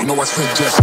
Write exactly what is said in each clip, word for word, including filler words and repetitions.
You know I said just. I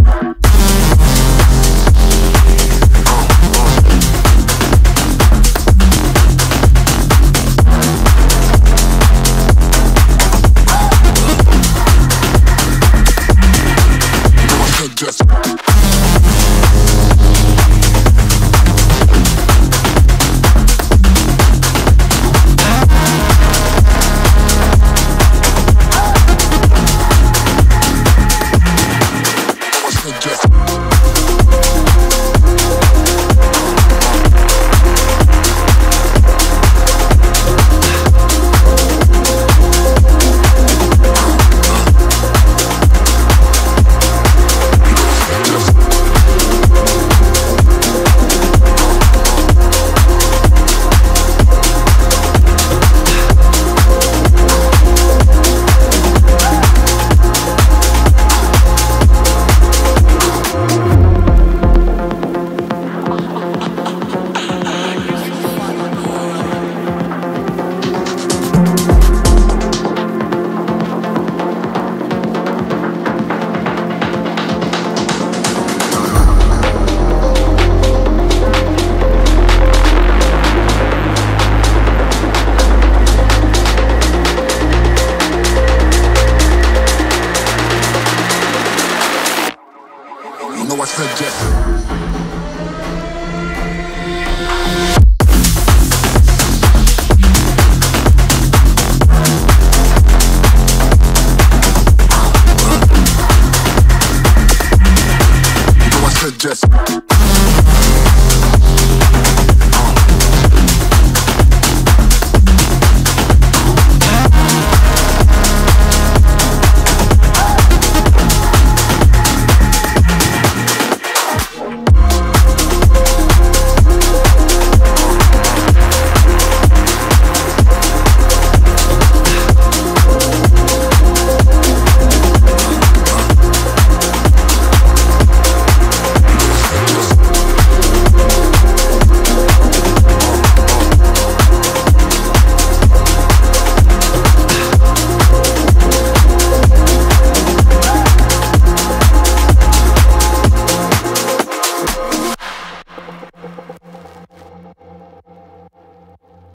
said yes. I said yes.